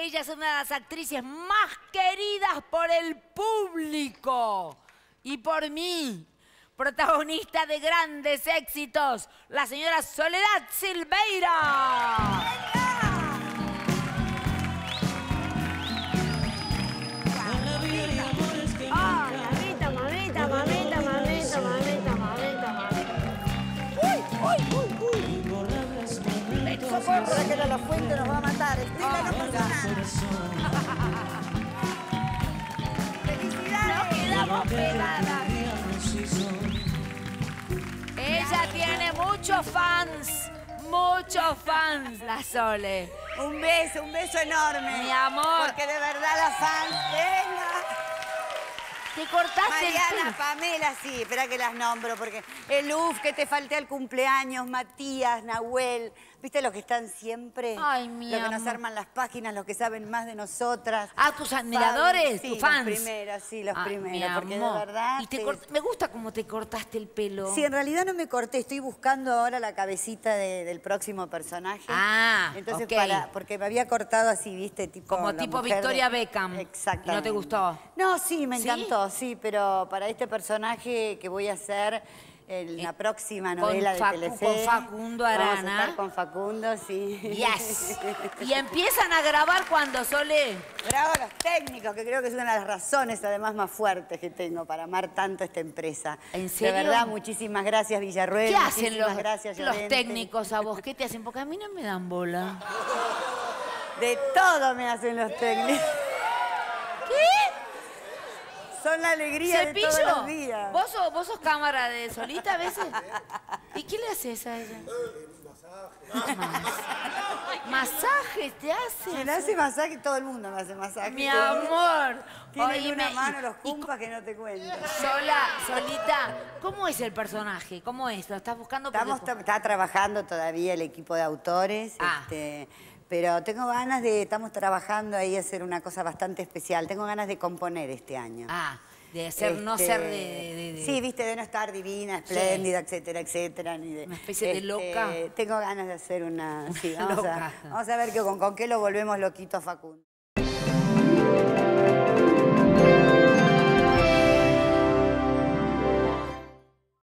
Ella es una de las actrices más queridas por el público y por mí. Protagonista de grandes éxitos, la señora Soledad Silveyra. Para que la fuente nos va a matar. ¡Felicidades! Nos quedamos pegadas. Ella tiene muchos fans. Muchos fans, la Sole. Un beso enorme. Mi amor. Porque de verdad la fans... Te cortaste Mariana, el Pamela, sí, espera que las nombro, porque el UF que te falté al cumpleaños, Matías, Nahuel, ¿viste los que están siempre? Ay, mi amor. Los que nos arman las páginas, los que saben más de nosotras. Ah, tus admiradores, sí, tus fans. Los primeros, sí, los primeros, porque de verdad... Y me gusta cómo te cortaste el pelo. Sí, en realidad no me corté, estoy buscando ahora la cabecita del próximo personaje. Ah, entonces okay. Porque me había cortado así, ¿viste? Tipo, como tipo Victoria Beckham. Exactamente. ¿Y no te gustó? No, sí, me encantó. Sí, pero para este personaje que voy a hacer en la próxima novela de TLC. Con Facundo Arana. Vamos a estar con Facundo, sí. Yes. Y empiezan a grabar cuando, Sole. Bravo los técnicos, que creo que es una de las razones además más fuertes que tengo para amar tanto esta empresa. ¿En serio? De verdad, muchísimas gracias, Villaruel. ¿Qué hacen los técnicos a vos? ¿Qué te hacen? Porque a mí no me dan bola. De todo me hacen los técnicos. ¿Qué? Son la alegría de todos los días. ¿Vos sos cámara de Solita a veces? ¿Y qué le haces a ella? Masaje. ¿Masaje te hace? Se le hace masaje, todo el mundo me hace masaje. Mi amor. Tiene una mano los cumpas que no te cuento. Solita, ¿cómo es el personaje? ¿Cómo es? ¿Lo estás buscando? Está trabajando todavía el equipo de autores. Pero tengo ganas de, estamos trabajando ahí a hacer una cosa bastante especial. Tengo ganas de componer este año. Ah, de ser, no ser de... Sí, viste, de no estar divina, espléndida, sí. Etcétera, etcétera. Ni de, una especie de loca. Tengo ganas de hacer una... Sí, vamos a ver con qué lo volvemos loquito a Facundo.